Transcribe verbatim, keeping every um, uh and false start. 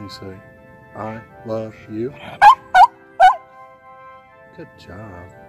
You say, I love you. Good job.